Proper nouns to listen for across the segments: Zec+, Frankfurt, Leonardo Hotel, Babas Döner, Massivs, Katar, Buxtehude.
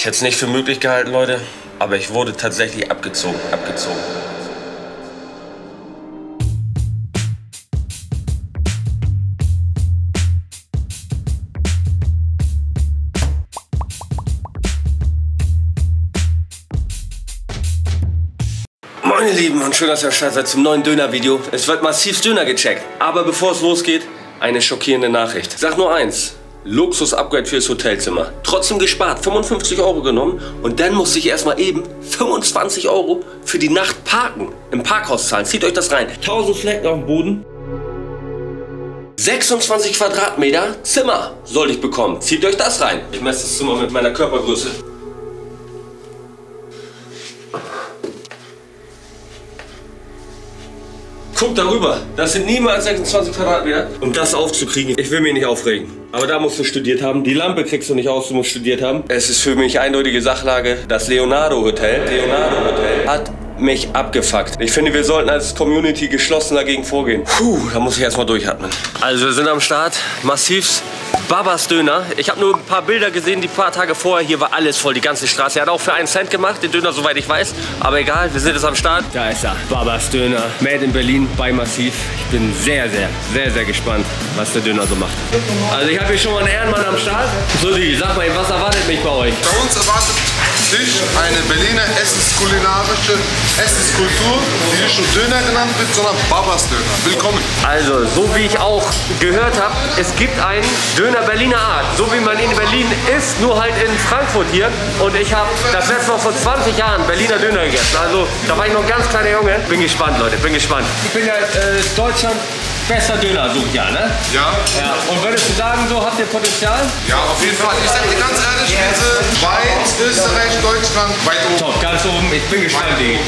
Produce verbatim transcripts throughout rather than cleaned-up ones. Ich hätte es nicht für möglich gehalten, Leute, aber ich wurde tatsächlich abgezogen, abgezogen. Meine Lieben, und schön, dass ihr Bescheid seid zum neuen Döner-Video. Es wird massiv Döner gecheckt, aber bevor es losgeht, eine schockierende Nachricht. Sag nur eins. Luxus-Upgrade fürs Hotelzimmer. Trotzdem gespart, fünfundfünfzig Euro genommen und dann musste ich erstmal eben fünfundzwanzig Euro für die Nacht parken. Im Parkhaus zahlen, zieht euch das rein. tausend Flecken auf dem Boden. sechsundzwanzig Quadratmeter Zimmer soll ich bekommen, zieht euch das rein. Ich messe das Zimmer mit meiner Körpergröße. Guck darüber, das sind niemals sechsundzwanzig Quadratmeter. Um das aufzukriegen, ich will mich nicht aufregen. Aber da musst du studiert haben. Die Lampe kriegst du nicht aus, du musst studiert haben. Es ist für mich eindeutige Sachlage. Das Leonardo Hotel, Leonardo Hotel hat mich abgefuckt. Ich finde, wir sollten als Community geschlossen dagegen vorgehen. Puh, da muss ich erstmal durchatmen. Also wir sind am Start. Massivs Babas Döner. Ich habe nur ein paar Bilder gesehen, die paar Tage vorher. Hier war alles voll, die ganze Straße. Er hat auch für einen Cent gemacht, den Döner, soweit ich weiß. Aber egal, wir sind jetzt am Start. Da ist er, Babas Döner. Made in Berlin bei Massiv. Ich bin sehr, sehr, sehr, sehr gespannt, was der Döner so macht. Also ich habe hier schon mal einen Ehrenmann am Start. So, die, sag mal, was erwartet mich bei euch? Bei uns erwartet dich eine Berliner essenskulinarische Essenskultur, die nicht nur Döner genannt wird, sondern Babas Döner. Willkommen. Also, so wie ich auch gehört habe, es gibt einen Döner Berliner Art. So wie man ihn in Berlin isst, nur halt in Frankfurt hier. Und ich habe das letzte Mal vor zwanzig Jahren Berliner Döner gegessen. Also, da war ich noch ein ganz kleiner Junge. Bin gespannt, Leute, bin gespannt. Ich bin ja äh, Deutschland. Bester Döner, so, ja, ne? Ja. Ja. Und würdest du sagen, so habt ihr Potenzial? Ja, auf jeden Fall. Ich sag dir ganz ehrlich, wir sind weit, Österreich, Deutschland, weit oben. Top, ganz oben. Ich bin gespannt, Digi.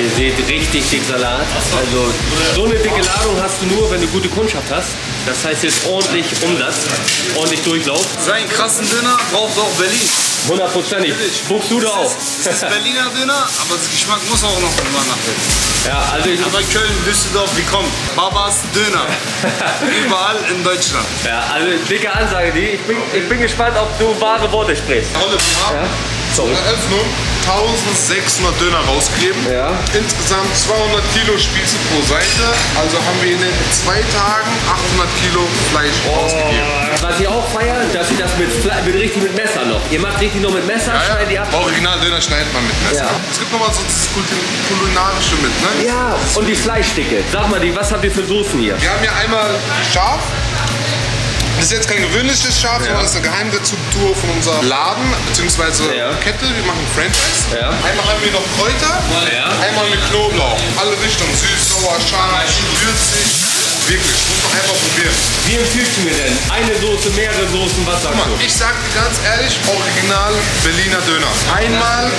Ihr seht richtig dick Salat. Also so eine dicke Ladung hast du nur, wenn du gute Kundschaft hast. Das heißt jetzt ordentlich Umsatz, ordentlich Durchlauf. So einen krassen Döner braucht auch Berlin. Hundertprozentig. Buchst du da auch. Es ist Berliner Döner, aber das Geschmack muss auch noch drüber nachdenken. Ja, also ich aber Köln, Düsseldorf, wie kommt? Babas Döner. Überall in Deutschland. Ja, also dicke Ansage, die. Ich bin, ich bin gespannt, ob du wahre Worte sprichst. Rolle, ja. Sorry. eintausendsechshundert Döner rausgegeben, ja. Insgesamt zweihundert Kilo Spieße pro Seite, also haben wir in den zwei Tagen achthundert Kilo Fleisch oh. rausgegeben. Was ich auch feiere, dass ihr das mit, mit richtig mit Messer noch, ihr macht richtig noch mit Messer, ja, schneidet ihr ab. Original Döner schneidet man mit Messer. Ja. Es gibt nochmal so das Kulinarische mit, ne? Ja, und die Fleischdicke, sag mal, die, was habt ihr für Soßen hier? Wir haben hier einmal scharf. Das ist jetzt kein gewöhnliches Schaf, sondern ja. das ist eine Geheimrezeptur von unserem Laden bzw. Ja. Kette. Wir machen French Fries. Ja. Einmal haben wir noch Kräuter, ja. einmal mit Knoblauch. Alle Richtungen, süß, sauer, scharf, würzig. Wirklich, muss man einfach probieren. Wie empfiehlst du mir denn? Eine Soße, mehrere Soßen, was sagst du? Ich sag dir ganz ehrlich, original Berliner Döner. Einmal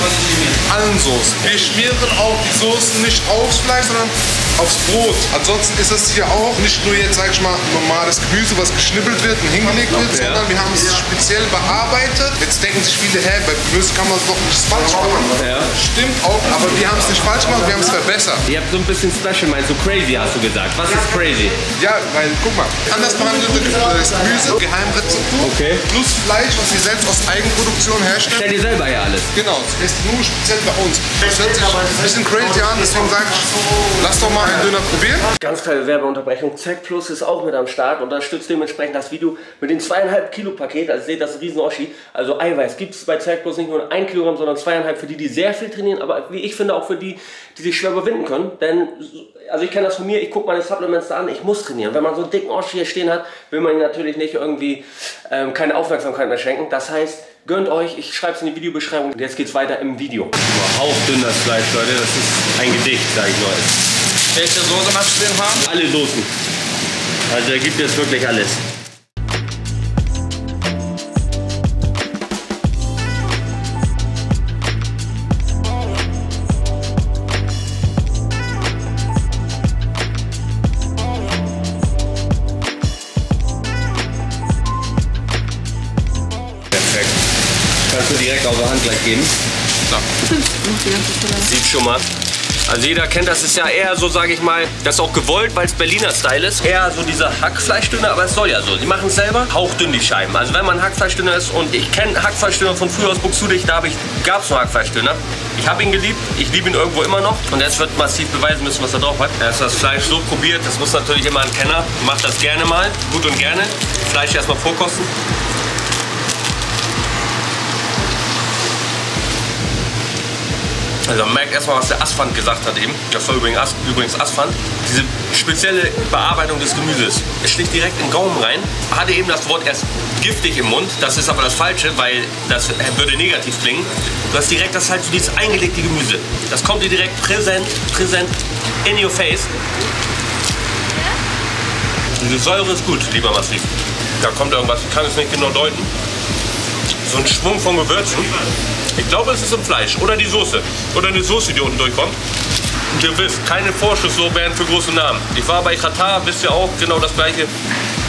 allen Soßen. Wir schmieren auch die Soßen nicht aufs Fleisch, sondern aufs Brot. Ansonsten ist es hier auch nicht nur jetzt, sag ich mal, normales Gemüse, was geschnippelt wird und hingelegt wird, okay, sondern wir haben es speziell bearbeitet. Jetzt denken sich viele, hä, bei Gemüse kann man es doch nicht falsch machen. Ja. Stimmt auch, aber wir haben es nicht falsch gemacht, wir haben es verbessert. Ihr habt so ein bisschen Special, meinst du, crazy hast du gesagt. Was ist crazy? Ja, weil, guck mal, anders behandelte Gemüse, Geheimrezeptur, okay, plus Fleisch, was ihr selbst aus Eigenproduktion herstellt. Stellt ihr selber ja alles. Genau, das ist nur speziell bei uns. Das hört sich ein bisschen crazy an, deswegen sage ich, lass doch mal einen Döner probieren. Ganz kleine Werbeunterbrechung, Zec plus ist auch mit am Start und unterstützt dementsprechend das Video mit dem zweieinhalb Kilo Paket, also seht, das ist ein riesen Oschi. Also Eiweiß gibt es bei Zec plus nicht nur ein Kilogramm, sondern zweieinhalb für die, die sehr viel trainieren, aber wie ich finde auch für die, die sich schwer überwinden können, denn, also ich kenne das von mir, ich gucke meine Supplements da an, ich muss trainieren. Wenn man so einen dicken Oschi hier stehen hat, will man ihn natürlich nicht irgendwie ähm, keine Aufmerksamkeit mehr schenken. Das heißt, gönnt euch, ich schreibe es in die Videobeschreibung. Jetzt geht's weiter im Video. Überhaupt dünn das Fleisch, Leute, das ist ein Gedicht, sage ich euch. Welche Soße magst du denn haben? Alle Soßen. Also er gibt jetzt wirklich alles. Direkt aus der Hand gleich geben. besser. Sieht schon mal. Also jeder kennt, das ist ja eher so, sage ich mal, das ist auch gewollt, weil es Berliner Style ist. Eher so dieser Hackfleischdöner, aber es soll ja so. Die machen es selber, hauchdünn die Scheiben. Also wenn man Hackfleischdöner ist, und ich kenne Hackfleischdöner von früher aus Buxtehude, da gab es noch Hackfleischdöner. Ich habe ihn geliebt, ich liebe ihn irgendwo immer noch. Und jetzt wird massiv beweisen müssen, was er drauf hat. Er ist das Fleisch so probiert, das muss natürlich immer ein Kenner. Macht das gerne mal, gut und gerne. Fleisch erstmal vorkosten. Also man merkt erstmal, was der Asphalt gesagt hat eben. Das war übrigens, As übrigens Asphalt. Diese spezielle Bearbeitung des Gemüses. Es sticht direkt in den Gaumen rein. Hatte eben das Wort erst giftig im Mund. Das ist aber das Falsche, weil das würde negativ klingen. Du hast direkt, das ist halt so dieses eingelegte Gemüse. Das kommt dir direkt präsent, präsent in your face. Diese Säure ist gut, lieber Massiv. Da kommt irgendwas, ich kann es nicht genau deuten. So ein Schwung von Gewürzen. Ich glaube, es ist im Fleisch oder die Soße. Oder eine Soße, die unten durchkommt. Und ihr wisst, keine Vorschusslorbeeren werden für große Namen. Ich war bei Katar, wisst ihr auch, genau das Gleiche.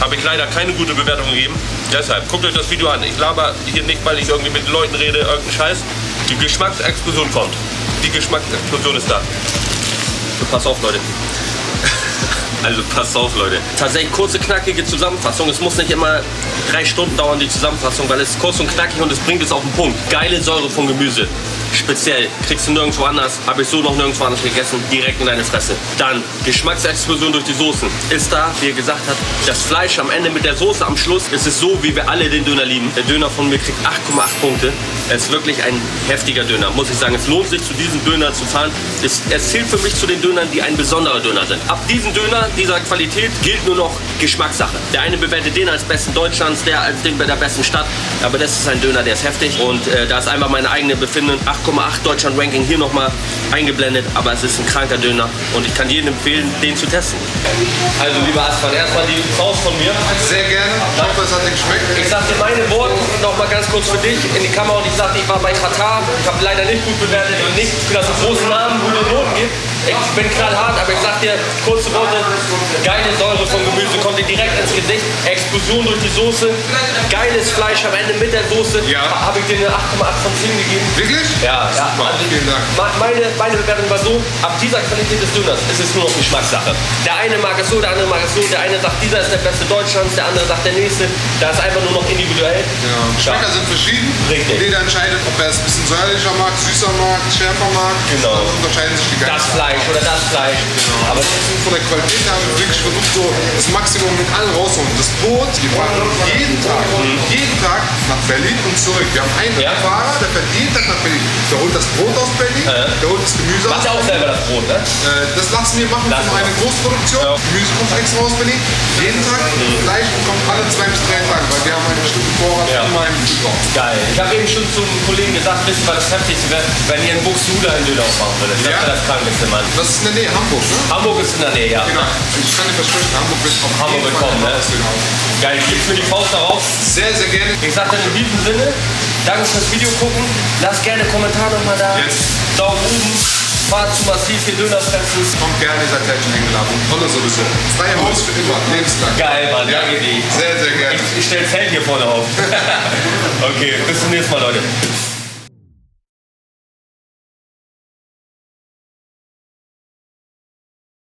Habe ich leider keine gute Bewertung gegeben. Deshalb, guckt euch das Video an. Ich laber hier nicht, weil ich irgendwie mit Leuten rede, irgendeinen Scheiß. Die Geschmacksexplosion kommt. Die Geschmacksexplosion ist da. So, pass auf, Leute. Also passt auf, Leute. Tatsächlich kurze, knackige Zusammenfassung. Es muss nicht immer drei Stunden dauern, die Zusammenfassung, weil es ist kurz und knackig und es bringt es auf den Punkt. Geile Säure von Gemüse. Speziell. Kriegst du nirgendwo anders. Habe ich so noch nirgendwo anders gegessen. Direkt in deine Fresse. Dann Geschmacksexplosion durch die Soßen. Ist da, wie er gesagt hat, das Fleisch am Ende mit der Soße am Schluss. Es ist so, wie wir alle den Döner lieben. Der Döner von mir kriegt acht Komma acht Punkte. Es ist wirklich ein heftiger Döner, muss ich sagen. Es lohnt sich, zu diesem Döner zu fahren. Es, es zählt für mich zu den Dönern, die ein besonderer Döner sind. Ab diesem Döner, dieser Qualität, gilt nur noch Geschmackssache. Der eine bewertet den als besten Deutschlands, der als den bei der besten Stadt. Aber das ist ein Döner, der ist heftig. Und äh, da ist einfach meine eigene Befinden. acht Komma acht Deutschland-Ranking hier nochmal eingeblendet. Aber es ist ein kranker Döner. Und ich kann jedem empfehlen, den zu testen. Also, lieber Asphalt, erstmal die Faust von mir. Sehr gerne. Ich hoffe, es hat dir geschmeckt. Ich sag dir meine Worte nochmal ganz kurz für dich in die Kamera. Und ich sagte, ich war bei Katar. Ich habe leider nicht gut bewertet und nicht für das großen Namen gute Noten gibt. Ich bin knallhart, aber ich sag dir, kurze Worte, geile Säure vom Gemüse kommt dir direkt ins Gesicht, Explosion durch die Soße, geiles Fleisch am Ende mit der Soße, ja. Habe ich dir eine acht Komma acht von zehn gegeben. Wirklich? Ja, ja. Also, vielen Dank. Meine, meine Bewertung war so, ab dieser Qualität des Döners ist es nur noch Geschmackssache. Der eine mag es so, der andere mag es so, der eine sagt, dieser ist der beste Deutschlands, der andere sagt, der nächste, da ist einfach nur noch individuell. Ja, Geschmäcker sind verschieden. Richtig. Jeder entscheidet, ob er es ein bisschen säuerlicher mag, süßer mag, schärfer mag. Genau. Dann unterscheiden sich die ganzen. Das oder das Fleisch. Genau. Aber von der Qualität haben wir wirklich versucht, so das Maximum mit allem rauszuholen. Das Boot, wir fahren jeden Tag, mhm. jeden Tag nach Berlin und zurück. Wir haben einen ja. Fahrer, der fährt jeden Tag nach Berlin. Der holt das Brot aus Berlin, ja. der holt das Gemüse aus Berlin. Macht ja auch selber das Brot, ne? Das lassen wir machen für eine Großproduktion. Ja. Gemüse kommt extra aus Berlin. Jeden Tag mhm. Fleisch kommt alle zwei bis drei Tage, weil wir haben einen bestimmten Vorrat ja. in meinem Büro. Geil. Ich habe eben schon zum Kollegen gesagt, wisst ihr, was das Heftigste wäre, wenn ihr in Buxtehude einen Döner aufmachen würdet. Ich ja. dachte, das krank ist immer. Das ist in der Nähe, Hamburg, ne? Hamburg ist in der Nähe, ja. Genau. Ich kann dir versprechen, Hamburg wird auf Hamburg willkommen, ne? Geil, gibt's mir die Faust darauf? Sehr, sehr gerne. Ich sag dann in diesem Sinne, danke fürs Video gucken. Lasst gerne Kommentare nochmal da. Yes. Daumen oben. Fahrt zu Massiv den Döner fressen. Kommt gerne, ihr seid gleich schon eingeladen. Tolle Sowieso. Freie Haus für immer, lebenslang. Geil, Mann, ja. danke dir. Sehr, sehr gerne. Ich, ich stell Zelt hier vorne auf. Okay, bis zum nächsten Mal, Leute.